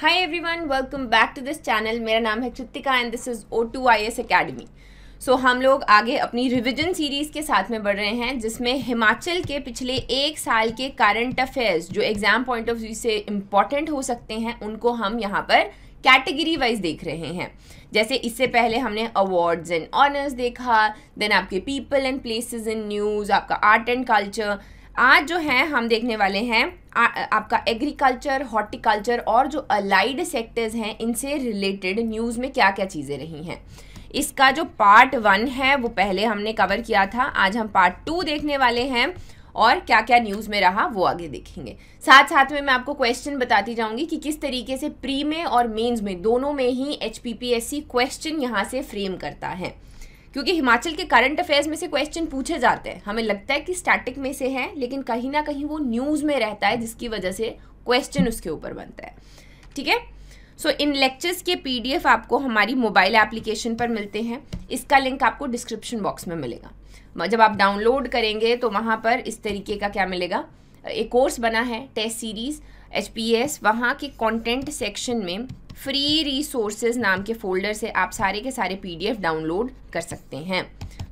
Hi everyone, welcome back to this channel. मेरा नाम है Kritika and this is O2IS academy. सो हम लोग आगे अपनी रिवीजन सीरीज़ के साथ में बढ़ रहे हैं, जिसमें हिमाचल के पिछले एक साल के करंट अफेयर्स जो एग्ज़ाम पॉइंट ऑफ व्यू से इम्पॉर्टेंट हो सकते हैं उनको हम यहाँ पर कैटेगरी वाइज देख रहे हैं। जैसे इससे पहले हमने अवार्ड्स एंड ऑनर्स देखा, देन आपके people and places in news, आपका आर्ट एंड कल्चर। आज जो है हम देखने वाले हैं आपका एग्रीकल्चर, हॉर्टिकल्चर और जो अलाइड सेक्टर्स हैं इनसे रिलेटेड न्यूज़ में क्या क्या चीज़ें रही हैं। इसका जो पार्ट 1 है वो पहले हमने कवर किया था, आज हम पार्ट 2 देखने वाले हैं और क्या क्या न्यूज़ में रहा वो आगे देखेंगे। साथ साथ में मैं आपको क्वेश्चन बताती जाऊंगी कि किस तरीके से प्री में और मेंस में दोनों में ही HPPSC क्वेश्चन यहाँ से फ्रेम करता है, क्योंकि हिमाचल के करंट अफेयर्स में से क्वेश्चन पूछे जाते हैं। हमें लगता है कि स्टैटिक में से है, लेकिन कहीं ना कहीं वो न्यूज़ में रहता है जिसकी वजह से क्वेश्चन उसके ऊपर बनता है। ठीक है, सो इन लेक्चर्स के PDF आपको हमारी मोबाइल एप्लीकेशन पर मिलते हैं। इसका लिंक आपको डिस्क्रिप्शन बॉक्स में मिलेगा। जब आप डाउनलोड करेंगे तो वहाँ पर इस तरीके का क्या मिलेगा, एक कोर्स बना है टेस्ट सीरीज़ HPS, वहाँ के कॉन्टेंट सेक्शन में फ्री रिसोर्सेज नाम के फोल्डर से आप सारे के सारे PDF डाउनलोड कर सकते हैं।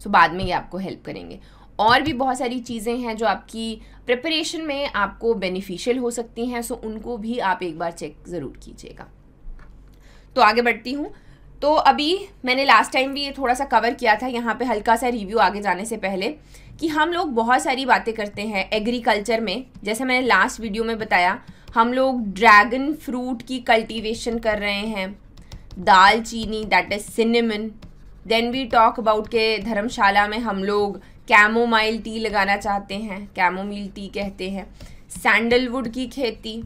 सो बाद में ये आपको हेल्प करेंगे। और भी बहुत सारी चीज़ें हैं जो आपकी प्रिपरेशन में आपको बेनिफिशियल हो सकती हैं, सो उनको भी आप एक बार चेक ज़रूर कीजिएगा। तो आगे बढ़ती हूँ। तो अभी मैंने लास्ट टाइम भी ये थोड़ा सा कवर किया था, यहाँ पे हल्का सा रिव्यू आगे जाने से पहले, कि हम लोग बहुत सारी बातें करते हैं एग्रीकल्चर में। जैसे मैंने लास्ट वीडियो में बताया, हम लोग ड्रैगन फ्रूट की कल्टीवेशन कर रहे हैं, दालचीनी that is cinnamon. Then we talk about के धर्मशाला में हम लोग कैमोमाइल टी लगाना चाहते हैं, कैमोमाइल टी कहते हैं, सैंडलवुड की खेती।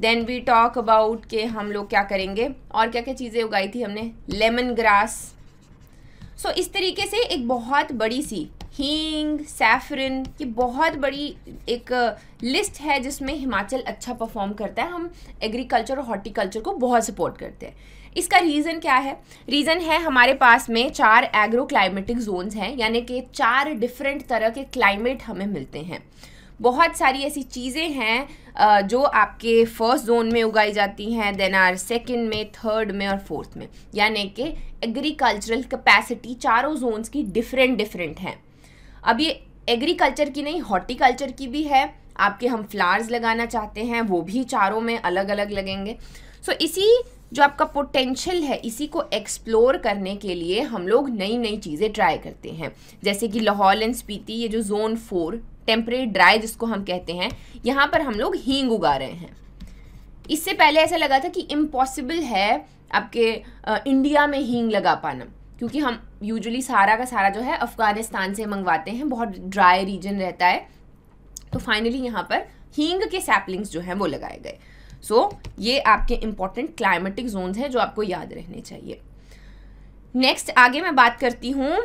देन वी टॉक अबाउट के हम लोग क्या करेंगे और क्या क्या चीज़ें उगाई थी हमने, लेमन ग्रास। सो इस तरीके से एक बहुत बड़ी सी हींग, सैफरिन की बहुत बड़ी एक लिस्ट है जिसमें हिमाचल अच्छा परफॉर्म करता है। हम एग्रीकल्चर और हॉर्टिकल्चर को बहुत सपोर्ट करते हैं। इसका रीज़न क्या है? रीज़न है हमारे पास में 4 एग्रो क्लाइमेटिक जोन्स हैं, यानी कि 4 डिफरेंट तरह के क्लाइमेट हमें मिलते हैं। बहुत सारी ऐसी चीज़ें हैं जो आपके फर्स्ट जोन में उगाई जाती हैं, देन आर सेकंड में, थर्ड में और फोर्थ में, यानी कि एग्रीकल्चरल कैपेसिटी चारों जोन्स की डिफरेंट हैं। अब ये एग्रीकल्चर की नहीं, हॉर्टिकल्चर की भी है। आपके हम फ्लावर्स लगाना चाहते हैं वो भी चारों में अलग अलग लगेंगे। सो इसी जो आपका पोटेंशियल है इसी को एक्सप्लोर करने के लिए हम लोग नई नई चीज़ें ट्राई करते हैं। जैसे कि लाहौल एंड स्पीति, ये जो जोन 4 टेम्परेट ड्राई जिसको हम कहते हैं, यहाँ पर हम लोग हींग उगा रहे हैं। इससे पहले ऐसा लगा था कि इम्पॉसिबल है आपके इंडिया में हींग लगा पाना, क्योंकि हम यूजुअली सारा का सारा जो है अफ़गानिस्तान से मंगवाते हैं, बहुत ड्राई रीजन रहता है। तो फाइनली यहाँ पर हींग के सैपलिंग्स जो हैं वो लगाए गए। सो ये आपके इम्पॉर्टेंट क्लाइमेटिक जोन्स हैं जो आपको याद रहने चाहिए। नेक्स्ट आगे मैं बात करती हूँ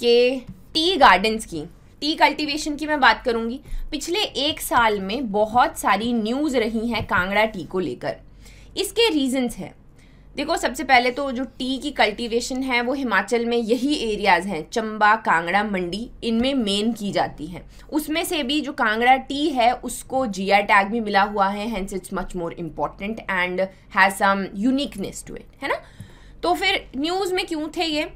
कि टी गार्डन्स की, टी कल्टीवेशन की मैं बात करूंगी। पिछले एक साल में बहुत सारी न्यूज़ रही हैं कांगड़ा टी को लेकर। इसके रीजंस हैं, देखो सबसे पहले तो जो टी की कल्टीवेशन है वो हिमाचल में यही एरियाज़ हैं, चंबा, कांगड़ा, मंडी, इनमें मेन की जाती है। उसमें से भी जो कांगड़ा टी है उसको GI टैग भी मिला हुआ है, hence it's much more important and has some uniqueness to it, है ना। तो फिर न्यूज़ में क्यों थे ये?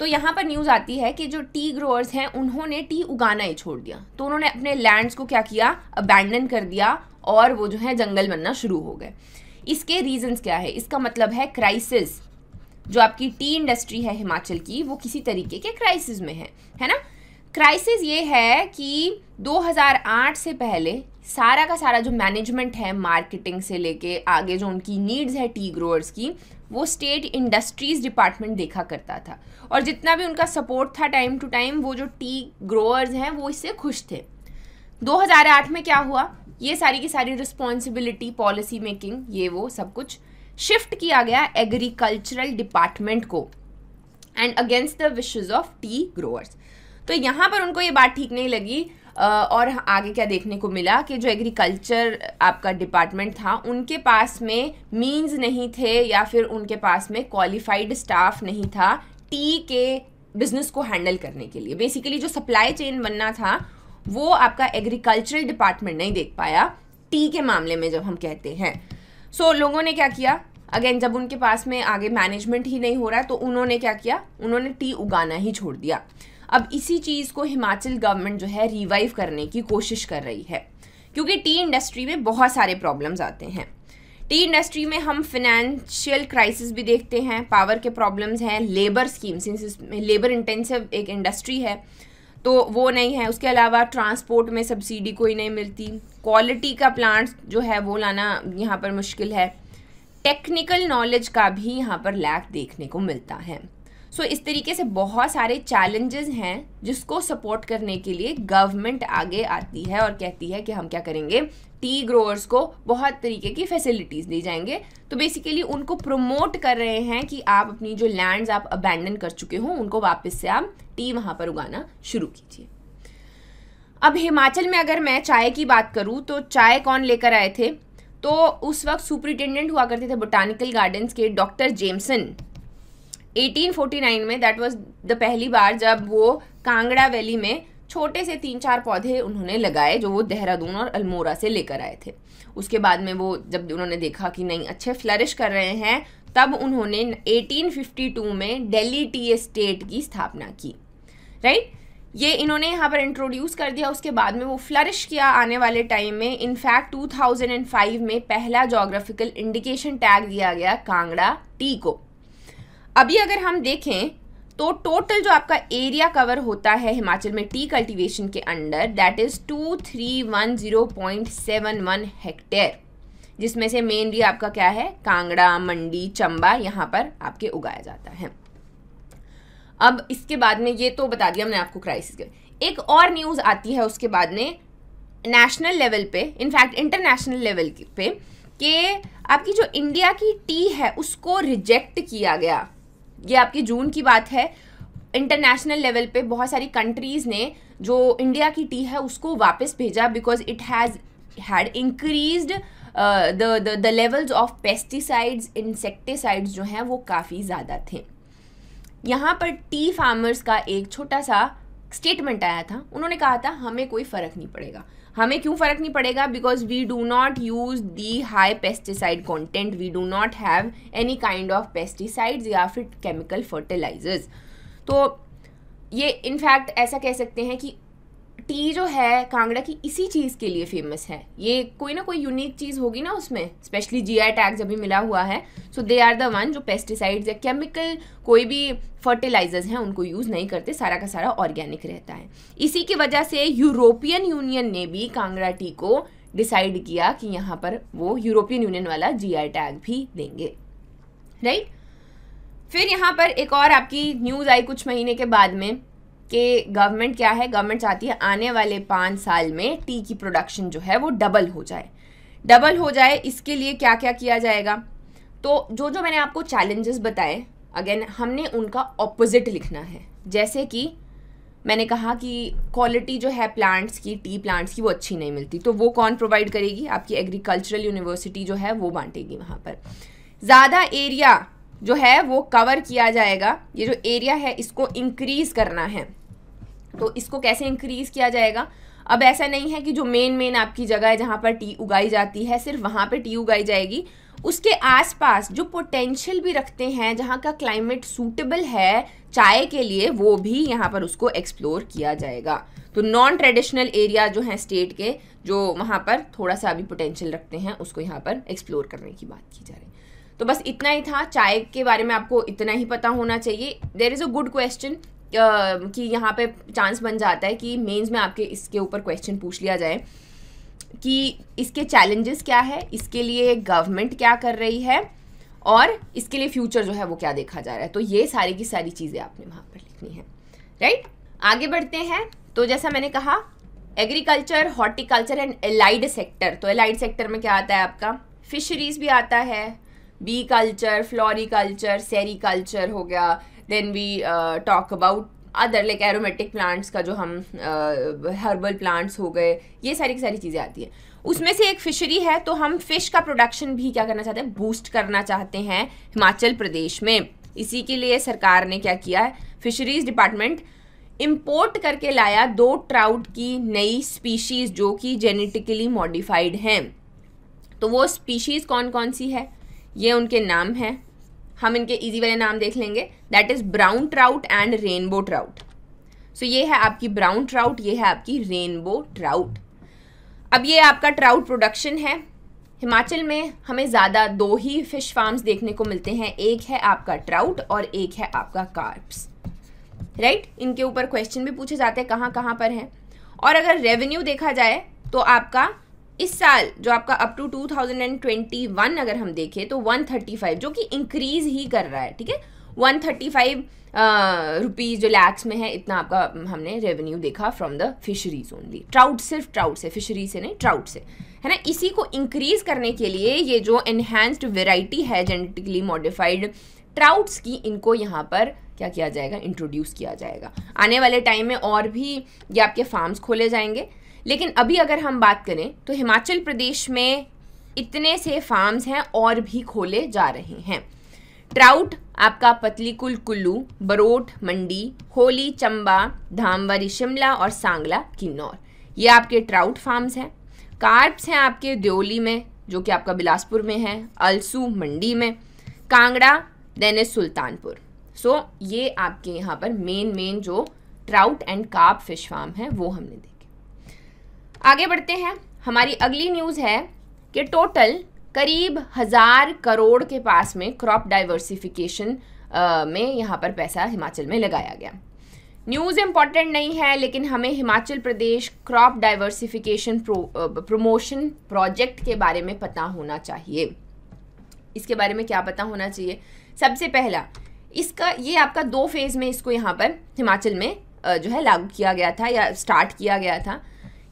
तो यहाँ पर न्यूज़ आती है कि जो टी ग्रोअर्स हैं उन्होंने टी उगाना ही छोड़ दिया। तो उन्होंने अपने लैंड्स को क्या किया, अबैंडन कर दिया और वो जो है जंगल बनना शुरू हो गए। इसके रीजंस क्या है? इसका मतलब है क्राइसिस। जो आपकी टी इंडस्ट्री है हिमाचल की वो किसी तरीके के क्राइसिस में है ना। क्राइसिस ये है कि 2008 से पहले सारा का सारा जो मैनेजमेंट है, मार्केटिंग से लेके आगे जो उनकी नीड्स है टी ग्रोअर्स की, वो स्टेट इंडस्ट्रीज़ डिपार्टमेंट देखा करता था। और जितना भी उनका सपोर्ट था टाइम टू टाइम, वो जो टी ग्रोअर्स हैं वो इससे खुश थे। 2008 में क्या हुआ, ये सारी की सारी रिस्पॉन्सिबिलिटी, पॉलिसी मेकिंग, ये वो सब कुछ शिफ्ट किया गया एग्रीकल्चरल डिपार्टमेंट को, and against the wishes of tea growers. तो यहाँ पर उनको ये बात ठीक नहीं लगी और आगे क्या देखने को मिला कि जो एग्रीकल्चर आपका डिपार्टमेंट था उनके पास में मीन्स नहीं थे या फिर उनके पास में क्वालिफाइड स्टाफ नहीं था टी के बिज़नेस को हैंडल करने के लिए। बेसिकली जो सप्लाई चेन बनना था वो आपका एग्रीकल्चरल डिपार्टमेंट नहीं देख पाया टी के मामले में, जब हम कहते हैं। सो लोगों ने क्या किया, अगेन जब उनके पास में आगे मैनेजमेंट ही नहीं हो रहा है तो उन्होंने क्या किया, उन्होंने टी उगाना ही छोड़ दिया। अब इसी चीज़ को हिमाचल गवर्नमेंट जो है रिवाइव करने की कोशिश कर रही है, क्योंकि टी इंडस्ट्री में बहुत सारे प्रॉब्लम्स आते हैं। टी इंडस्ट्री में हम फिनेंशियल क्राइसिस भी देखते हैं, पावर के प्रॉब्लम्स हैं, लेबर स्कीम्स, लेबर इंटेंसिव एक इंडस्ट्री है तो वो नहीं है। उसके अलावा ट्रांसपोर्ट में सब्सिडी कोई नहीं मिलती, क्वालिटी का प्लांट्स जो है वो लाना यहाँ पर मुश्किल है, टेक्निकल नॉलेज का भी यहाँ पर लैक देखने को मिलता है। सो इस तरीके से बहुत सारे चैलेंजेस हैं जिसको सपोर्ट करने के लिए गवर्नमेंट आगे आती है और कहती है कि हम क्या करेंगे, टी ग्रोअर्स को बहुत तरीके की फैसिलिटीज़ दी जाएंगे। तो बेसिकली उनको प्रमोट कर रहे हैं कि आप अपनी जो लैंड्स आप अबैंडन कर चुके हो उनको वापस से आप टी वहाँ पर उगाना शुरू कीजिए। अब हिमाचल में अगर मैं चाय की बात करूँ तो चाय कौन लेकर आए थे, तो उस वक्त सुपरिटेंडेंट हुआ करते थे बोटानिकल गार्डन्स के डॉक्टर जेमसन। 1849 में दैट वाज द पहली बार जब वो कांगड़ा वैली में छोटे से 3-4 पौधे उन्होंने लगाए जो वो देहरादून और अल्मोरा से लेकर आए थे। उसके बाद में वो जब उन्होंने देखा कि नहीं अच्छे फ्लरिश कर रहे हैं तब उन्होंने 1852 में डेली टी एस्टेट की स्थापना की, राइट। ये इन्होंने यहाँ पर इंट्रोड्यूस कर दिया, उसके बाद में वो फ्लरिश किया आने वाले टाइम में। इनफैक्ट 2005 में पहला जोग्राफिकल इंडिकेशन टैग दिया गया कांगड़ा टी को। अभी अगर हम देखें तो टोटल जो आपका एरिया कवर होता है हिमाचल में टी कल्टीवेशन के अंडर, दैट इज़ 2310.71 हेक्टेयर, जिसमें से मेनली आपका क्या है, कांगड़ा, मंडी, चंबा यहाँ पर आपके उगाया जाता है। अब इसके बाद में ये तो बता दिया हमने आपको क्राइसिस के। एक और न्यूज़ आती है उसके बाद में नेशनल लेवल पे, इनफैक्ट इंटरनेशनल लेवल पे, कि आपकी जो इंडिया की टी है उसको रिजेक्ट किया गया। ये आपकी जून की बात है। इंटरनेशनल लेवल पे बहुत सारी कंट्रीज़ ने जो इंडिया की टी है उसको वापस भेजा because it has had increased the levels of pesticides, insecticides जो हैं वो काफ़ी ज़्यादा थे। यहाँ पर टी फार्मर्स का एक छोटा सा स्टेटमेंट आया था, उन्होंने कहा था हमें कोई फ़र्क नहीं पड़ेगा। हमें क्यों फ़र्क नहीं पड़ेगा? Because we do not use the high pesticide content, we do not have any kind of pesticides या फिर केमिकल फर्टिलाइजर्स। तो ये इनफैक्ट ऐसा कह सकते हैं कि टी जो है कांगड़ा की इसी चीज़ के लिए फेमस है। ये कोई ना कोई यूनिक चीज़ होगी ना उसमें, स्पेशली जीआई टैग अभी मिला हुआ है। So they are the one जो पेस्टिसाइड्स या केमिकल कोई भी फर्टिलाइजर्स हैं उनको यूज़ नहीं करते, सारा का सारा ऑर्गेनिक रहता है। इसी की वजह से यूरोपियन यूनियन ने भी कांगड़ा टी को डिसाइड किया कि यहाँ पर वो यूरोपियन यूनियन वाला जीआई टैग भी देंगे, राइट। फिर यहाँ पर एक और आपकी न्यूज़ आई कुछ महीने के बाद में कि गवर्नमेंट क्या है, गवर्नमेंट चाहती है आने वाले 5 साल में टी की प्रोडक्शन जो है वो डबल हो जाए। डबल हो जाए इसके लिए क्या क्या किया जाएगा? तो जो मैंने आपको चैलेंजेस बताए, अगेन हमने उनका ऑपोजिट लिखना है। जैसे कि मैंने कहा कि क्वालिटी जो है प्लांट्स की, टी प्लांट्स की, वो अच्छी नहीं मिलती, तो वो कौन प्रोवाइड करेगी? आपकी एग्रीकल्चरल यूनिवर्सिटी जो है वो बांटेगी। वहाँ पर ज़्यादा एरिया जो है वो कवर किया जाएगा। ये जो एरिया है इसको इंक्रीज़ करना है, तो इसको कैसे इंक्रीज़ किया जाएगा? अब ऐसा नहीं है कि जो मेन आपकी जगह है जहाँ पर टी उगाई जाती है सिर्फ वहाँ पे टी उगाई जाएगी। उसके आसपास जो पोटेंशियल भी रखते हैं, जहाँ का क्लाइमेट सूटेबल है चाय के लिए, वो भी यहाँ पर उसको एक्सप्लोर किया जाएगा। तो नॉन ट्रेडिशनल एरिया जो हैं स्टेट के, जो वहाँ पर थोड़ा सा अभी पोटेंशियल रखते हैं, उसको यहाँ पर एक्सप्लोर करने की बात की जा रही है। तो बस इतना ही था चाय के बारे में, आपको इतना ही पता होना चाहिए। There is a good question कि यहाँ पे चांस बन जाता है कि मेंस में आपके इसके ऊपर क्वेश्चन पूछ लिया जाए कि इसके चैलेंजेस क्या है, इसके लिए गवर्नमेंट क्या कर रही है और इसके लिए फ्यूचर जो है वो क्या देखा जा रहा है। तो ये सारी की सारी चीज़ें आपने वहाँ पर लिखनी है, राइट। आगे बढ़ते हैं तो जैसा मैंने कहा agriculture, horticulture and allied sector. तो एलाइड सेक्टर में क्या आता है? आपका फिशरीज़ भी आता है, बी कल्चर, फ्लोरी कल्चर, सेरी कल्चर हो गया। Then we talk about other like aromatic plants का जो हम हर्बल प्लांट्स हो गए, ये सारी की सारी चीज़ें आती हैं। उसमें से एक फिशरी है, तो हम फिश का प्रोडक्शन भी क्या करना चाहते हैं, बूस्ट करना चाहते हैं हिमाचल प्रदेश में। इसी के लिए सरकार ने क्या किया है, फिशरीज डिपार्टमेंट इम्पोर्ट करके लाया 2 ट्राउट की नई स्पीशीज़ जो कि जेनेटिकली मॉडिफाइड हैं। तो वो स्पीशीज़ कौन कौन सी है, ये उनके नाम हैं। हम इनके इजी वाले नाम देख लेंगे, that is brown trout and rainbow trout. So ये है आपकी ब्राउन ट्राउट, ये है आपकी रेनबो ट्राउट। अब ये आपका ट्राउट प्रोडक्शन है। हिमाचल में हमें ज़्यादा दो ही फिश फार्म्स देखने को मिलते हैं, एक है आपका ट्राउट और एक है आपका कार्प्स, राइट। इनके ऊपर क्वेश्चन भी पूछे जाते हैं कहाँ कहाँ पर हैं। और अगर रेवेन्यू देखा जाए तो आपका इस साल जो आपका अप टू 2021 अगर हम देखें तो 135 जो कि इंक्रीज़ ही कर रहा है, ठीक है, 135 रुपीज़ जो लैक्स में है, इतना आपका हमने रेवेन्यू देखा from the fisheries only. Trout, सिर्फ ट्राउट से, फिशरी से नहीं, ट्राउट से, है ना। इसी को इंक्रीज़ करने के लिए ये जो एनहेंस्ड वेराइटी है जेनेटिकली मॉडिफाइड ट्राउट्स की, इनको यहाँ पर क्या किया जाएगा, इंट्रोड्यूस किया जाएगा। आने वाले टाइम में और भी ये आपके फार्म्स खोले जाएंगे, लेकिन अभी अगर हम बात करें तो हिमाचल प्रदेश में इतने से फार्म्स हैं और भी खोले जा रहे हैं। ट्राउट आपका पतलीकुल कुल्लू, बरोट मंडी, होली चंबा, धामवारी शिमला और सांगला किन्नौर, ये आपके ट्राउट फार्म्स हैं। कार्प्स हैं आपके देओली में जो कि आपका बिलासपुर में है, अलसू मंडी में, Kangra, then is Sultanpur. So ये आपके यहाँ पर मेन जो trout and carp fish farm है वो हमने देखे। आगे बढ़ते हैं, हमारी अगली न्यूज़ है कि टोटल करीब 1000 करोड़ के पास में क्रॉप डाइवर्सिफिकेशन में यहाँ पर पैसा हिमाचल में लगाया गया। न्यूज़ इम्पॉर्टेंट नहीं है, लेकिन हमें Himachal Pradesh crop diversification promotion project के बारे में पता होना चाहिए। इसके बारे में क्या पता होना चाहिए? सबसे पहला, इसका ये आपका दो फेज़ में इसको यहाँ पर हिमाचल में जो है लागू किया गया था या स्टार्ट किया गया था।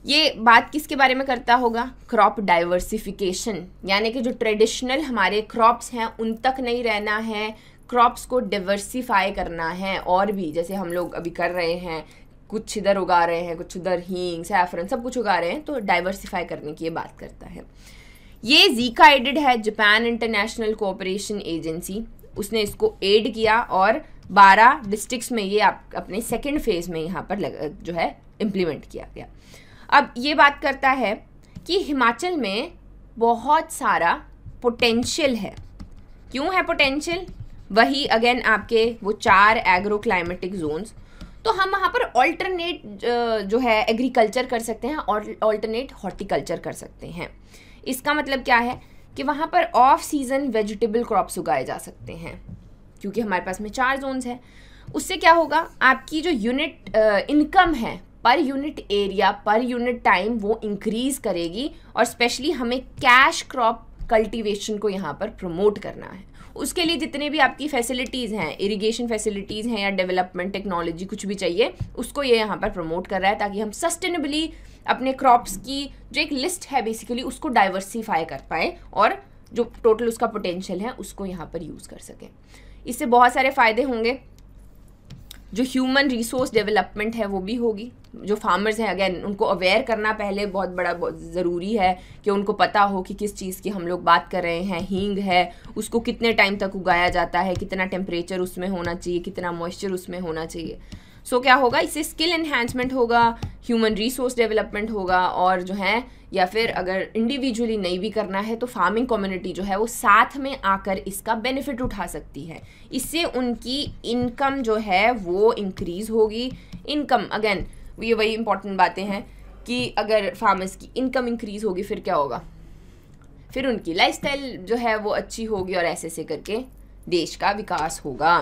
ये बात किसके बारे में करता होगा? क्रॉप डाइवर्सिफिकेशन, यानी कि जो ट्रेडिशनल हमारे क्रॉप्स हैं उन तक नहीं रहना है, क्रॉप्स को डाइवर्सिफाई करना है। और भी जैसे हम लोग अभी कर रहे हैं, कुछ इधर उगा रहे हैं, कुछ उधर हींग, सैफरिन, सब कुछ उगा रहे हैं, तो डाइवर्सिफाई करने की ये बात करता है। ये जीका एडेड है, जापान इंटरनेशनल कोऑपरेशन एजेंसी, उसने इसको एड किया और 12 डिस्ट्रिक्ट्स में ये आप अपने सेकेंड फेज़ में यहाँ पर जो है इम्प्लीमेंट किया गया। अब ये बात करता है कि हिमाचल में बहुत सारा पोटेंशियल है। क्यों है पोटेंशियल? वही अगेन आपके वो 4 एग्रो क्लाइमेटिक जोन्स, तो हम वहाँ पर ऑल्टरनेट जो है एग्रीकल्चर कर सकते हैं और ऑल्टरनेट हॉर्टिकल्चर कर सकते हैं। इसका मतलब क्या है कि वहाँ पर ऑफ सीज़न वेजिटेबल क्रॉप्स उगाए जा सकते हैं, क्योंकि हमारे पास में 4 जोन्स हैं। उससे क्या होगा, आपकी जो यूनिट इनकम है per unit area, per unit time, वो इंक्रीज़ करेगी। और स्पेशली हमें कैश क्रॉप कल्टीवेशन को यहाँ पर प्रमोट करना है। उसके लिए जितने भी आपकी फैसिलिटीज़ हैं, इरिगेशन फैसिलिटीज़ हैं या डेवलपमेंट टेक्नोलॉजी कुछ भी चाहिए, उसको ये यहाँ पर प्रमोट कर रहा है, ताकि हम सस्टेनेबली अपने क्रॉप्स की जो एक लिस्ट है बेसिकली उसको डाइवर्सिफाई कर पाए और जो टोटल उसका पोटेंशियल है उसको यहाँ पर यूज़ कर सकें। इससे बहुत सारे फ़ायदे होंगे, जो ह्यूमन रिसोर्स डेवलपमेंट है वो भी होगी। जो फार्मर्स हैं अगेन, उनको अवेयर करना पहले बहुत ज़रूरी है कि उनको पता हो कि किस चीज़ की हम लोग बात कर रहे हैं। हींग है, उसको कितने टाइम तक उगाया जाता है, कितना टेम्परेचर उसमें होना चाहिए, कितना मॉइस्चर उसमें होना चाहिए। सो क्या होगा, इससे स्किल एनहेंसमेंट होगा, ह्यूमन रिसोर्स डेवलपमेंट होगा, और जो है या फिर अगर इंडिविजुअली नहीं भी करना है तो फार्मिंग कम्युनिटी जो है वो साथ में आकर इसका बेनिफिट उठा सकती है। इससे उनकी इनकम जो है वो इंक्रीज़ होगी। इनकम अगेन, ये वही इंपॉर्टेंट बातें हैं कि अगर फार्मर्स की इनकम इंक्रीज़ होगी फिर क्या होगा, फिर उनकी लाइफस्टाइल जो है वो अच्छी होगी और ऐसे ऐसे करके देश का विकास होगा।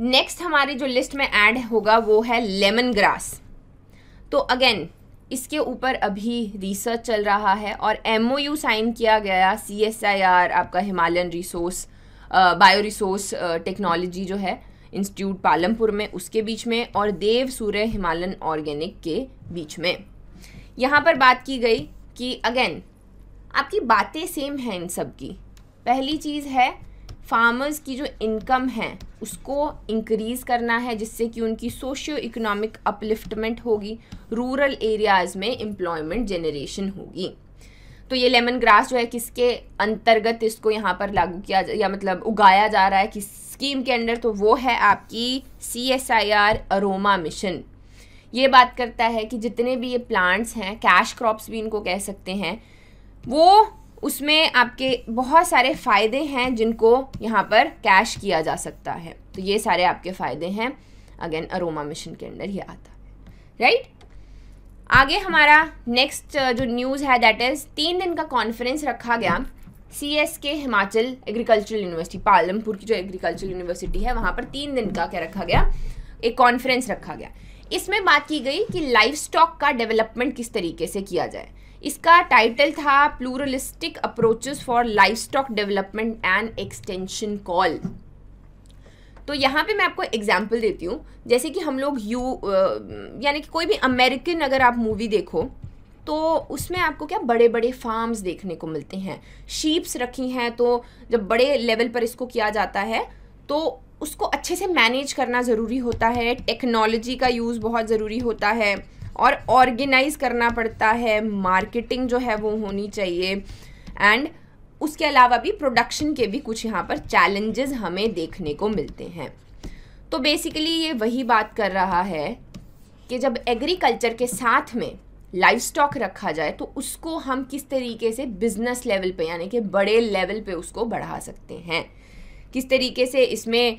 नेक्स्ट हमारी जो लिस्ट में ऐड होगा वो है लेमन ग्रास। तो अगेन इसके ऊपर अभी रिसर्च चल रहा है और MOU साइन किया गया CSIR आपका Himalayan resource bio resource technology जो है इंस्टीट्यूट पालमपुर में, उसके बीच में, और देव सूर्य हिमालयन ऑर्गेनिक के बीच में। यहाँ पर बात की गई कि अगेन आपकी बातें सेम हैं इन सब की। पहली चीज़ है फार्मर्स की जो इनकम है उसको इंक्रीज़ करना है, जिससे कि उनकी सोशियो इकोनॉमिक अपलिफ्टमेंट होगी, रूरल एरियाज़ में एम्प्लॉयमेंट जनरेशन होगी। तो ये लेमन ग्रास जो है किसके अंतर्गत इसको यहाँ पर लागू किया या मतलब उगाया जा रहा है किस स्कीम के अंडर, तो वो है आपकी CSIR अरोमा मिशन। ये बात करता है कि जितने भी ये प्लांट्स हैं, कैश क्रॉप्स भी इनको कह सकते हैं, वो उसमें आपके बहुत सारे फ़ायदे हैं जिनको यहाँ पर कैश किया जा सकता है। तो ये सारे आपके फ़ायदे हैं, अगेन अरोमा मिशन के अंदर ये आता है, राइट। आगे हमारा नेक्स्ट जो न्यूज़ है दैट इज़ 3 दिन का कॉन्फ्रेंस रखा गया CSK Himachal agricultural university, Palampur की जो एग्रीकल्चरल यूनिवर्सिटी है वहाँ पर 3 दिन का क्या रखा गया, एक कॉन्फ्रेंस रखा गया। इसमें बात की गई कि लाइव स्टॉक का डेवलपमेंट किस तरीके से किया जाए। इसका टाइटल था pluralistic approaches for livestock development and extension call. तो यहाँ पे मैं आपको एग्जाम्पल देती हूँ, जैसे कि हम लोग यानी कि कोई भी अमेरिकन अगर आप मूवी देखो तो उसमें आपको क्या बड़े बड़े फार्म्स देखने को मिलते हैं, शीप्स रखी हैं, तो जब बड़े लेवल पर इसको किया जाता है तो उसको अच्छे से मैनेज करना ज़रूरी होता है, टेक्नोलॉजी का यूज़ बहुत ज़रूरी होता है और ऑर्गेनाइज करना पड़ता है, मार्केटिंग जो है वो होनी चाहिए, एंड उसके अलावा भी प्रोडक्शन के भी कुछ यहाँ पर चैलेंजेस हमें देखने को मिलते हैं। तो बेसिकली ये वही बात कर रहा है कि जब एग्रीकल्चर के साथ में लाइव स्टॉक रखा जाए तो उसको हम किस तरीके से बिजनेस लेवल पे यानी कि बड़े लेवल पे उसको बढ़ा सकते हैं, किस तरीके से इसमें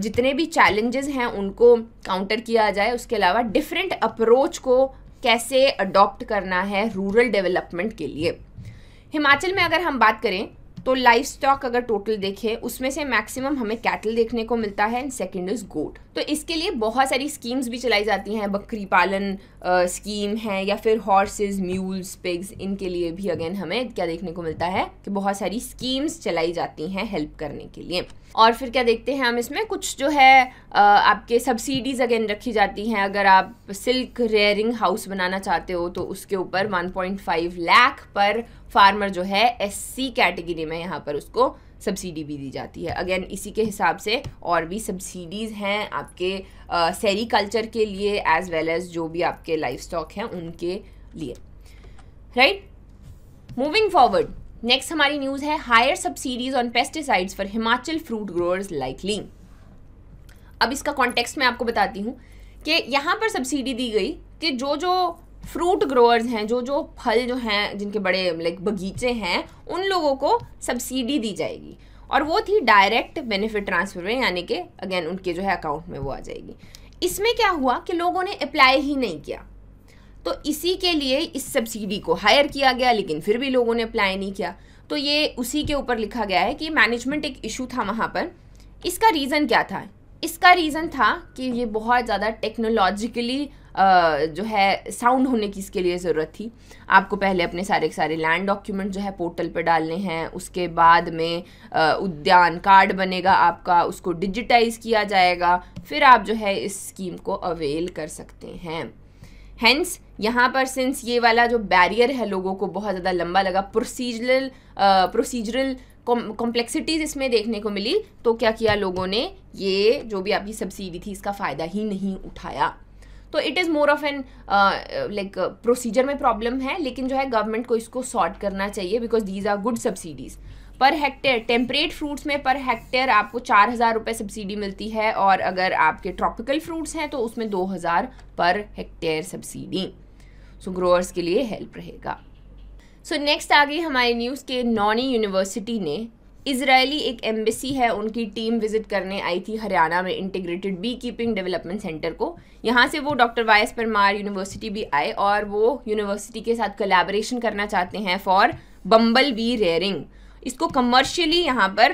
जितने भी चैलेंजेस हैं उनको काउंटर किया जाए, उसके अलावा डिफरेंट अप्रोच को कैसे अडॉप्ट करना है रूरल डेवलपमेंट के लिए। हिमाचल में अगर हम बात करें तो लाइव स्टॉक अगर टोटल देखें उसमें से मैक्सिमम हमें कैटल देखने को मिलता है एंड सेकेंड इज़ गोट। तो इसके लिए बहुत सारी स्कीम्स भी चलाई जाती हैं, बकरी पालन स्कीम है या फिर हॉर्सेस, म्यूल्स, पिग्स, इनके लिए भी अगेन हमें क्या देखने को मिलता है कि बहुत सारी स्कीम्स चलाई जाती हैं हेल्प करने के लिए। और फिर क्या देखते हैं हम इसमें कुछ जो है आपके सब्सिडीज़ अगेन रखी जाती हैं, अगर आप सिल्क रेयरिंग हाउस बनाना चाहते हो तो उसके ऊपर 1.5 लाख पर फार्मर जो है SC कैटेगरी में यहाँ पर उसको सब्सिडी भी दी जाती है। अगेन इसी के हिसाब से और भी सब्सिडीज़ हैं आपके सेरीकल्चर के लिए एज़ वेल एज़ जो भी आपके लाइव स्टॉक हैं उनके लिए, राइट। मूविंग फॉरवर्ड, नेक्स्ट हमारी न्यूज़ है higher subsidies on pesticides for Himachal fruit growers likely. अब इसका कॉन्टेक्स्ट मैं आपको बताती हूँ कि यहाँ पर सब्सिडी दी गई कि जो जो फ्रूट ग्रोअर्स हैं, जो जो फल जो हैं जिनके बड़े लाइक बगीचे हैं, उन लोगों को सब्सिडी दी जाएगी और वो थी डायरेक्ट बेनिफिट ट्रांसफ़र में, यानी कि अगेन उनके जो है अकाउंट में वो आ जाएगी। इसमें क्या हुआ कि लोगों ने अप्लाई ही नहीं किया, तो इसी के लिए इस सब्सिडी को हायर किया गया, लेकिन फिर भी लोगों ने अप्लाई नहीं किया। तो ये उसी के ऊपर लिखा गया है कि मैनेजमेंट एक इशू था वहाँ पर। इसका रीज़न क्या था? इसका रीज़न था कि ये बहुत ज़्यादा टेक्नोलॉजिकली जो है साउंड होने की इसके लिए ज़रूरत थी। आपको पहले अपने सारे के सारे लैंड डॉक्यूमेंट जो है पोर्टल पे डालने हैं, उसके बाद में उद्यान कार्ड बनेगा आपका, उसको डिजिटाइज़ किया जाएगा, फिर आप जो है इस स्कीम को अवेल कर सकते हैं। हेंस यहाँ पर सिंस ये वाला जो बैरियर है लोगों को बहुत ज़्यादा लंबा लगा, प्रोसीजरल कॉम्प्लेक्सिटीज़ इसमें देखने को मिली, तो क्या किया लोगों ने, ये जो भी आपकी सब्सिडी थी इसका फ़ायदा ही नहीं उठाया। तो it is more of an like procedure में प्रॉब्लम है, लेकिन जो है गवर्नमेंट को इसको सॉर्ट करना चाहिए because these are good subsidies. Per hectare temperate fruits में पर हेक्टेयर आपको 4000 रुपये सब्सिडी मिलती है और अगर आपके ट्रॉपिकल फ्रूट्स हैं तो उसमें 2000 पर हेक्टेयर सब्सिडी। सो ग्रोअर्स के लिए हेल्प रहेगा। सो नेक्स्ट आ गई हमारी न्यूज़ के नौनी यूनिवर्सिटी ने, इजरायली एक एम्बेसी है उनकी टीम विजिट करने आई थी हरियाणा में integrated B keeping development centre को। यहाँ से वो डॉक्टर वाई.एस. परमार यूनिवर्सिटी भी आए और वो यूनिवर्सिटी के साथ कोलैबोरेशन करना चाहते हैं फॉर बम्बल बी रेयरिंग। इसको कमर्शियली यहाँ पर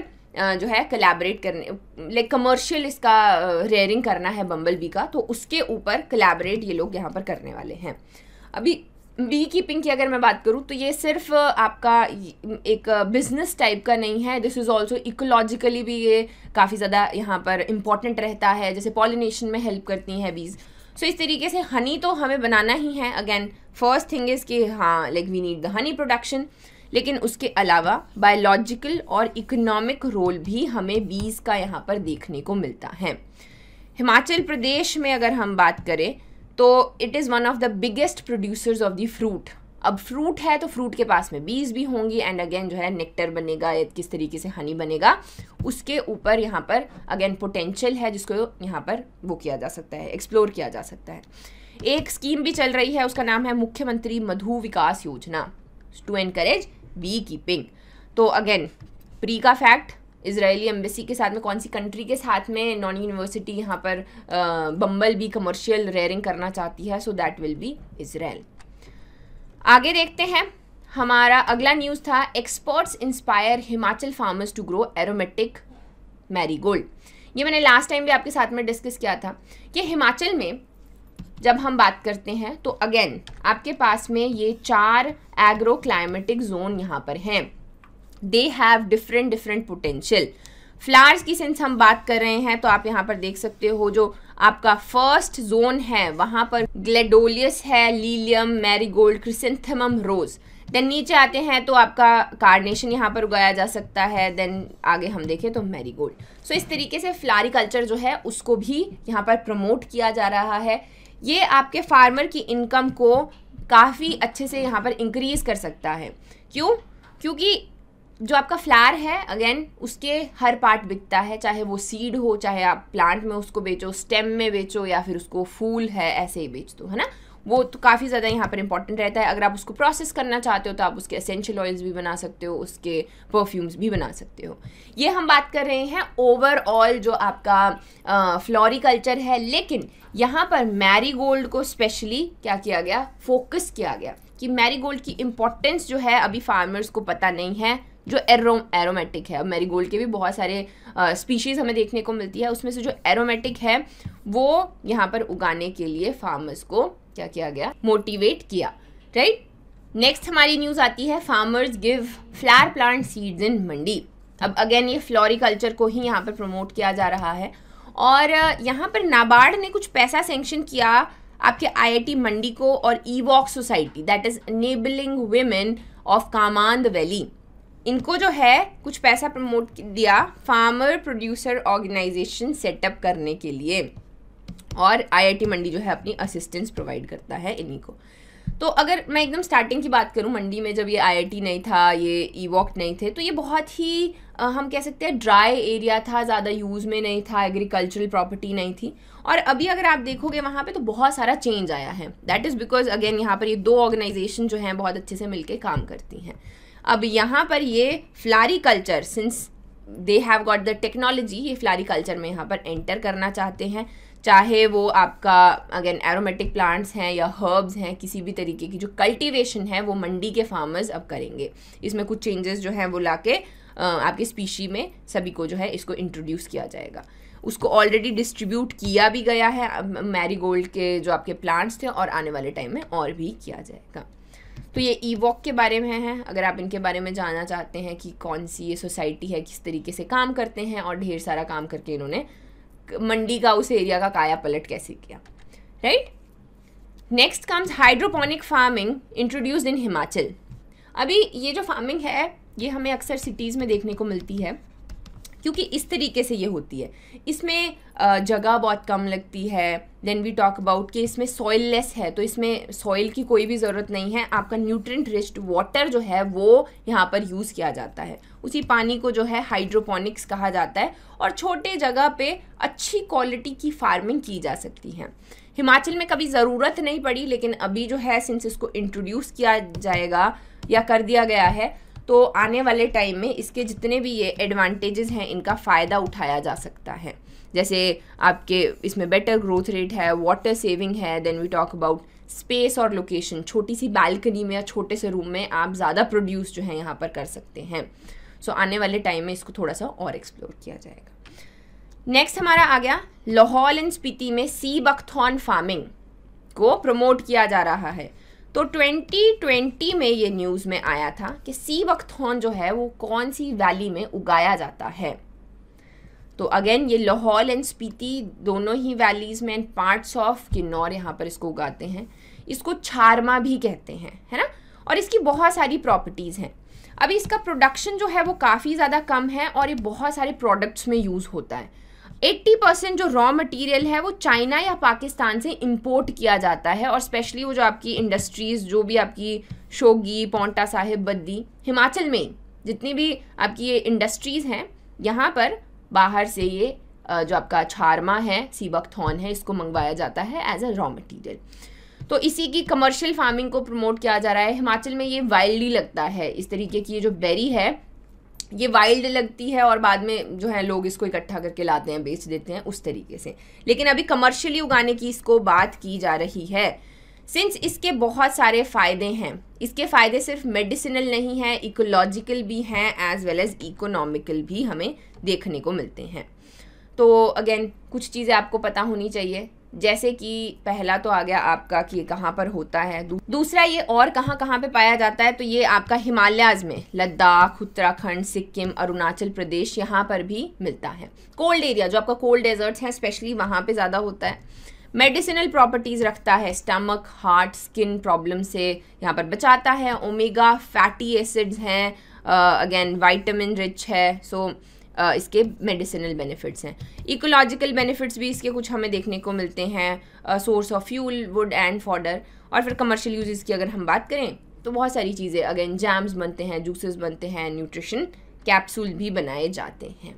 जो है कोलैबोरेट करने, लाइक कमर्शियल इसका रेयरिंग करना है बम्बल बी का, तो उसके ऊपर कोलैबोरेट ये लोग यहाँ पर करने वाले हैं। अभी बी कीपिंग की अगर मैं बात करूं तो ये सिर्फ आपका एक बिजनेस टाइप का नहीं है, दिस इज़ ऑल्सो इकोलॉजिकली भी ये काफ़ी ज़्यादा यहाँ पर इम्पॉर्टेंट रहता है, जैसे पॉलिनेशन में हेल्प करती हैं बीज। सो इस तरीके से हनी तो हमें बनाना ही है, अगेन फर्स्ट थिंग इज़ कि हाँ like we need the honey production, लेकिन उसके अलावा बायोलॉजिकल और इकोनॉमिक रोल भी हमें बीज का यहाँ पर देखने को मिलता है। हिमाचल प्रदेश में अगर हम बात करें तो it is one of the biggest producers of the fruit. अब फ्रूट है तो फ्रूट के पास में बीज भी होंगी एंड अगेन जो है नेक्टर बनेगा या किस तरीके से हनी बनेगा, उसके ऊपर यहाँ पर अगेन पोटेंशियल है जिसको यहाँ पर वो किया जा सकता है, एक्सप्लोर किया जा सकता है। एक स्कीम भी चल रही है उसका नाम है मुख्यमंत्री Madhu Vikas Yojana, to encourage B keeping. तो अगेन प्री का फैक्ट, इजरायली एम्बेसी के साथ में कौन सी कंट्री के साथ में नॉन यूनिवर्सिटी यहाँ पर बम्बल बी कमर्शियल रेयरिंग करना चाहती है, so that will be Israel. आगे देखते हैं, हमारा अगला न्यूज़ था experts inspire Himachal farmers to grow aromatic marigold. ये मैंने लास्ट टाइम भी आपके साथ में डिस्कस किया था कि हिमाचल में जब हम बात करते हैं तो अगेन आपके पास में ये 4 एग्रो क्लाइमेटिक जोन यहाँ पर हैं। They have different potential. Flowers की सेंस हम बात कर रहे हैं तो आप यहाँ पर देख सकते हो जो आपका फर्स्ट जोन है वहाँ पर ग्लेडोलियस है, lilium, marigold, chrysanthemum, rose. Then नीचे आते हैं तो आपका कार्नेशन यहाँ पर उगाया जा सकता है। देन आगे हम देखें तो मैरीगोल्ड। सो इस तरीके से फ्लावरी कल्चर जो है उसको भी यहाँ पर प्रमोट किया जा रहा है। ये आपके फार्मर की इनकम को काफ़ी अच्छे से यहाँ पर इंक्रीज़ कर सकता है। क्यों? क्योंकि जो आपका फ्लावर है अगेन उसके हर पार्ट बिकता है, चाहे वो सीड हो, चाहे आप प्लांट में उसको बेचो, स्टेम में बेचो, या फिर उसको फूल है ऐसे ही बेच दो, है ना। वो तो काफ़ी ज़्यादा यहाँ पर इंपॉर्टेंट रहता है। अगर आप उसको प्रोसेस करना चाहते हो तो आप उसके एसेंशियल ऑयल्स भी बना सकते हो, उसके परफ्यूम्स भी बना सकते हो। ये हम बात कर रहे हैं ओवरऑल जो आपका फ्लोरी कल्चर है, लेकिन यहाँ पर मैरीगोल्ड को स्पेशली क्या किया गया, फोकस किया गया कि मैरीगोल्ड की इम्पोर्टेंस जो है अभी फार्मर्स को पता नहीं है, जो एरोमेटिक है। मैरीगोल्ड के भी बहुत सारे स्पीशीज़ हमें देखने को मिलती है, उसमें से जो एरोमेटिक है वो यहाँ पर उगाने के लिए फार्मर्स को क्या किया गया, मोटिवेट किया, राइट। नेक्स्ट हमारी न्यूज़ आती है farmers give flower plant seeds in Mandi. अब अगेन ये फ्लोरी कल्चर को ही यहाँ पर प्रमोट किया जा रहा है और यहाँ पर नाबार्ड ने कुछ पैसा सेंक्शन किया आपके IIT मंडी को और ईवॉक society, that is enabling women of Kamand valley, इनको जो है कुछ पैसा प्रमोट दिया फार्मर प्रोड्यूसर ऑर्गेनाइजेशन सेटअप करने के लिए। और IIT मंडी जो है अपनी असिस्टेंस प्रोवाइड करता है इन्हीं को। तो अगर मैं एकदम स्टार्टिंग की बात करूं, मंडी में जब ये IIT नहीं था, ये ईवॉक नहीं थे, तो ये बहुत ही हम कह सकते हैं ड्राई एरिया था, ज़्यादा यूज़ में नहीं था, एग्रीकल्चरल प्रॉपर्टी नहीं थी। और अभी अगर आप देखोगे वहाँ पे तो बहुत सारा चेंज आया है, दैट इज़ बिकॉज अगेन यहाँ पर ये 2 ऑर्गेनाइजेशन जो हैं बहुत अच्छे से मिलकर काम करती हैं। अब यहाँ पर ये floriculture, since they have got the technology, ये फ्लारी कल्चर में यहाँ पर एंटर करना चाहते हैं, चाहे वो आपका अगेन एरोमेटिक प्लांट्स हैं या हर्ब्स हैं, किसी भी तरीके की जो कल्टीवेशन है वो मंडी के फार्मर्स अब करेंगे। इसमें कुछ चेंजेस जो हैं वो लाके आपके स्पीशी में सभी को जो है इसको इंट्रोड्यूस किया जाएगा। उसको ऑलरेडी डिस्ट्रीब्यूट किया भी गया है मैरीगोल्ड के जो आपके प्लांट्स थे, और आने वाले टाइम में और भी किया जाएगा। तो ये ईवॉक के बारे में है। अगर आप इनके बारे में जानना चाहते हैं कि कौन सी ये सोसाइटी है, किस तरीके से काम करते हैं और ढेर सारा काम करके इन्होंने मंडी का उस एरिया का काया पलट कैसे किया, right. Next comes hydroponic farming introduced in Himachal. अभी ये जो फार्मिंग है ये हमें अक्सर सिटीज़ में देखने को मिलती है क्योंकि इस तरीके से ये होती है, इसमें जगह बहुत कम लगती है। देन वी टॉक अबाउट कि इसमें सॉइल लेस है, तो इसमें सॉइल की कोई भी ज़रूरत नहीं है, आपका न्यूट्रिएंट रिच्ड वाटर जो है वो यहाँ पर यूज़ किया जाता है। उसी पानी को जो है हाइड्रोपोनिक्स कहा जाता है और छोटे जगह पे अच्छी क्वालिटी की फार्मिंग की जा सकती है। हिमाचल में कभी ज़रूरत नहीं पड़ी, लेकिन अभी जो है सिंस इसको इंट्रोड्यूस किया जाएगा या कर दिया गया है तो आने वाले टाइम में इसके जितने भी ये एडवांटेजेस हैं इनका फ़ायदा उठाया जा सकता है। जैसे आपके इसमें बेटर ग्रोथ रेट है, वाटर सेविंग है। Then we talk about space और लोकेशन, छोटी सी बालकनी में या छोटे से रूम में आप ज़्यादा प्रोड्यूस जो है यहाँ पर कर सकते हैं। सो आने वाले टाइम में इसको थोड़ा सा और एक्सप्लोर किया जाएगा। नेक्स्ट हमारा आ गया लाहौल एंड स्पीति में सी बकथॉर्न फार्मिंग को प्रमोट किया जा रहा है। तो 2020 में ये न्यूज़ में आया था कि सी बकथॉर्न जो है वो कौन सी वैली में उगाया जाता है। तो अगेन ये लाहौल एंड स्पीति दोनों ही वैलीज़ में एंड पार्ट्स ऑफ किन्नौर यहाँ पर इसको उगाते हैं। इसको छारमा भी कहते हैं, है ना। और इसकी बहुत सारी प्रॉपर्टीज़ हैं। अभी इसका प्रोडक्शन जो है वो काफ़ी ज़्यादा कम है और ये बहुत सारे प्रोडक्ट्स में यूज़ होता है। 80% जो रॉ मटेरियल है वो चाइना या पाकिस्तान से इंपोर्ट किया जाता है। और स्पेशली वो जो आपकी इंडस्ट्रीज़, जो भी आपकी शोगी, पौंटा साहिब, बद्दी, हिमाचल में जितनी भी आपकी ये इंडस्ट्रीज़ हैं यहाँ पर बाहर से ये जो आपका छारमा है, सी बकथॉर्न है, इसको मंगवाया जाता है एज अ रॉ मटेरियल। तो इसी की कमर्शियल फार्मिंग को प्रमोट किया जा रहा है। हिमाचल में ये वाइल्डली लगता है, इस तरीके की ये जो बेरी है ये वाइल्ड लगती है और बाद में जो है लोग इसको इकट्ठा करके लाते हैं, बेच देते हैं उस तरीके से, लेकिन अभी कमर्शियली उगाने की इसको बात की जा रही है। सिंस इसके बहुत सारे फ़ायदे हैं, इसके फ़ायदे सिर्फ मेडिसिनल नहीं हैं, इकोलॉजिकल भी हैं एज़ वेल एज़ इकोनॉमिकल भी हमें देखने को मिलते हैं। तो अगेन कुछ चीज़ें आपको पता होनी चाहिए, जैसे कि पहला तो आ गया आपका कि ये कहाँ पर होता है, दूसरा ये और कहाँ कहाँ पे पाया जाता है, तो ये आपका हिमालयाज़ में लद्दाख, उत्तराखंड, सिक्किम, अरुणाचल प्रदेश, यहाँ पर भी मिलता है। कोल्ड एरिया जो आपका कोल्ड डेजर्ट्स हैं स्पेशली वहाँ पे ज़्यादा होता है। मेडिसिनल प्रॉपर्टीज़ रखता है, स्टमक, हार्ट, स्किन प्रॉब्लम से यहाँ पर बचाता है। ओमेगा फैटी एसिड्स हैं, अगेन वाइटामिन रिच है, सो इसके मेडिसिनल बेनिफिट्स हैं। इकोलॉजिकल बेनिफिट्स भी इसके कुछ हमें देखने को मिलते हैं, source of fuel, wood and fodder. और फिर कमर्शियल यूजेस की अगर हम बात करें तो बहुत सारी चीज़ें, अगेन जैम्स बनते हैं, जूसेस बनते हैं, न्यूट्रिशन कैप्सूल भी बनाए जाते हैं।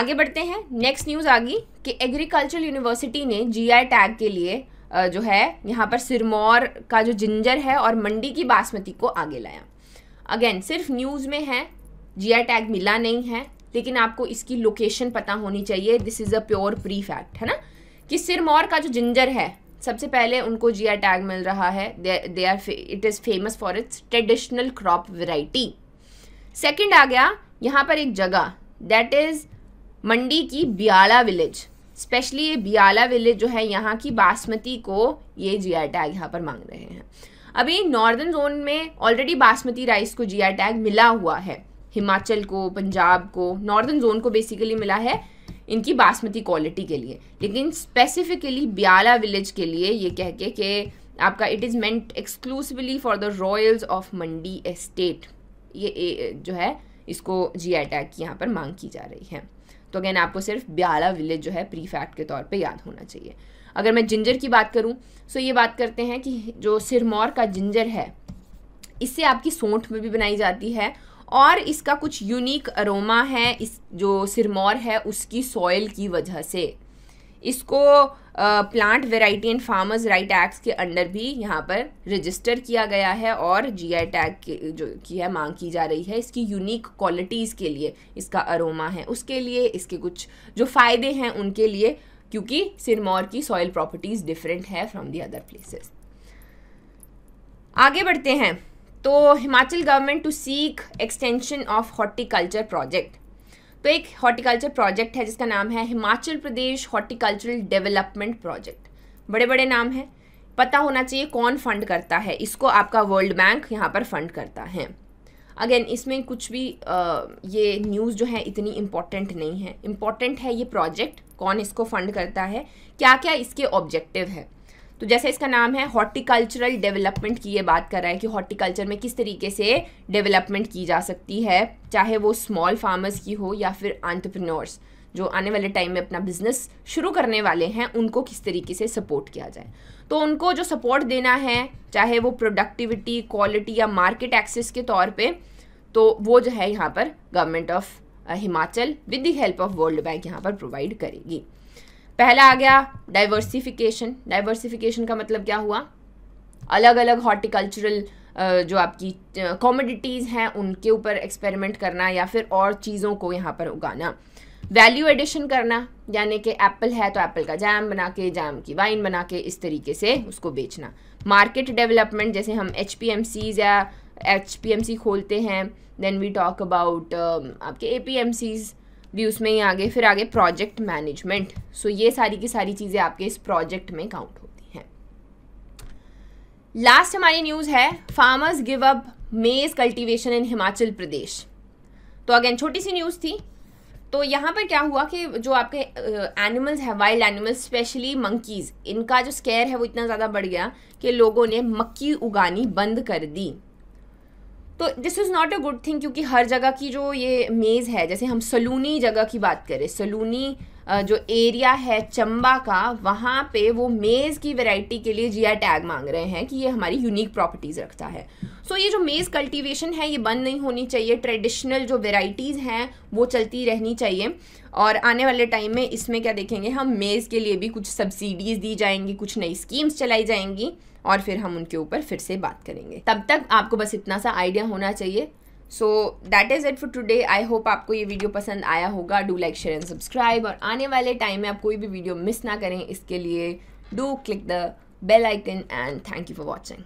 आगे बढ़ते हैं, नेक्स्ट न्यूज़ आ गई कि एग्रीकल्चरल यूनिवर्सिटी ने जीआई टैग के लिए जो है यहाँ पर सिरमौर का जो जिंजर है और मंडी की बासमती को आगे लाया। अगेन सिर्फ न्यूज़ में है, जीआई टैग मिला नहीं है, लेकिन आपको इसकी लोकेशन पता होनी चाहिए। This is a pure pre fact है ना, कि सिरमौर का जो जिंजर है सबसे पहले उनको जीआई टैग मिल रहा है। They are it is famous for its traditional crop variety. Second आ गया यहाँ पर एक जगह, दैट इज़ मंडी की ब्याला विलेज, स्पेशली ये ब्याला विलेज जो है यहाँ की बासमती को ये जीआई टैग यहाँ पर मांग रहे हैं। अभी नॉर्दर्न जोन में ऑलरेडी बासमती राइस को जीआई टैग मिला हुआ है, हिमाचल को, पंजाब को, नॉर्दर्न जोन को बेसिकली मिला है इनकी बासमती क्वालिटी के लिए, लेकिन स्पेसिफिकली ब्याला विलेज के लिए ये कह के कि आपका it is meant exclusively for the royals of Mandi estate, ये जो है इसको जीआई टैग की यहाँ पर मांग की जा रही है। तो अगेन आपको सिर्फ ब्याला विलेज जो है प्री फैक्ट के तौर पे याद होना चाहिए। अगर मैं जिंजर की बात करूँ तो ये बात करते हैं कि जो सिरमौर का जिंजर है इससे आपकी सौंठ में भी बनाई जाती है और इसका कुछ यूनिक अरोमा है, इस जो सिरमौर है उसकी सॉइल की वजह से। इसको plant variety and farmers right act के अंडर भी यहाँ पर रजिस्टर किया गया है और जीआई टैग जो की है मांग की जा रही है। इसकी यूनिक क्वालिटीज़ के लिए, इसका अरोमा है उसके लिए, इसके कुछ जो फ़ायदे हैं उनके लिए, क्योंकि सिरमौर की सॉइल प्रॉपर्टीज़ डिफरेंट है फ्रॉम दी अदर प्लेसेस। आगे बढ़ते हैं, तो Himachal government to seek extension of horticulture project. तो एक हॉर्टिकल्चर प्रोजेक्ट है जिसका नाम है Himachal Pradesh horticultural development project. बड़े बड़े नाम हैं, पता होना चाहिए कौन फंड करता है इसको। आपका वर्ल्ड बैंक यहाँ पर फंड करता है। अगेन इसमें कुछ भी ये न्यूज़ जो है इतनी इम्पॉर्टेंट नहीं है। इम्पॉर्टेंट है ये प्रोजेक्ट, कौन इसको फंड करता है, क्या क्या इसके ऑब्जेक्टिव है। तो जैसे इसका नाम है हॉर्टिकल्चरल डेवलपमेंट की ये बात कर रहा है कि हॉर्टिकल्चर में किस तरीके से डेवलपमेंट की जा सकती है, चाहे वो स्मॉल फार्मर्स की हो या फिर एंटरप्रेन्योर्स जो आने वाले टाइम में अपना बिजनेस शुरू करने वाले हैं, उनको किस तरीके से सपोर्ट किया जाए। तो उनको जो सपोर्ट देना है, चाहे वो प्रोडक्टिविटी, क्वालिटी या मार्केट एक्सेस के तौर पर, तो वो जो है यहाँ पर government of Himachal with the help of world bank यहाँ पर प्रोवाइड करेगी। पहला आ गया डाइवर्सिफिकेशन। डाइवर्सिफिकेशन का मतलब क्या हुआ, अलग अलग हॉर्टिकल्चरल जो आपकी कॉमोडिटीज़ हैं उनके ऊपर एक्सपेरिमेंट करना या फिर और चीज़ों को यहाँ पर उगाना। वैल्यू एडिशन करना, यानी कि एप्पल है तो एप्पल का जैम बना के, जैम की वाइन बना के इस तरीके से उसको बेचना। मार्केट डेवलपमेंट, जैसे हम HPMCs या HPMC खोलते हैं, देन वी टॉक अबाउट आपके APMCs भी उसमें ही आगे। फिर आगे प्रोजेक्ट मैनेजमेंट, सो ये सारी की सारी चीज़ें आपके इस प्रोजेक्ट में काउंट होती हैं। लास्ट हमारी न्यूज़ है farmers give up maize cultivation in Himachal Pradesh. तो अगेन छोटी सी न्यूज़ थी। तो यहाँ पर क्या हुआ कि जो आपके एनिमल्स हैं, वाइल्ड एनिमल्स स्पेशली मंकीज़, इनका जो स्केयर है वो इतना ज़्यादा बढ़ गया कि लोगों ने मक्की उगानी बंद कर दी। तो this is not a good thing, क्योंकि हर जगह की जो ये मेज़ है, जैसे हम सलूनी जगह की बात करें, सलूनी जो एरिया है चंबा का, वहाँ पे वो मेज़ की वैरायटी के लिए जीआई टैग मांग रहे हैं कि ये हमारी यूनिक प्रॉपर्टीज़ रखता है। सो ये जो मेज़ कल्टीवेशन है ये बंद नहीं होनी चाहिए, ट्रेडिशनल जो वेराइटीज़ हैं वो चलती रहनी चाहिए। और आने वाले टाइम में इसमें क्या देखेंगे हम, मेज़ के लिए भी कुछ सब्सिडीज़ दी जाएंगी, कुछ नई स्कीम्स चलाई जाएंगी और फिर हम उनके ऊपर फिर से बात करेंगे। तब तक आपको बस इतना सा आइडिया होना चाहिए। So that is it for today. I hope आपको ये वीडियो पसंद आया होगा। Do like, share and subscribe. और आने वाले टाइम में आप कोई भी वीडियो मिस ना करें, इसके लिए do click the bell icon and thank you for watching.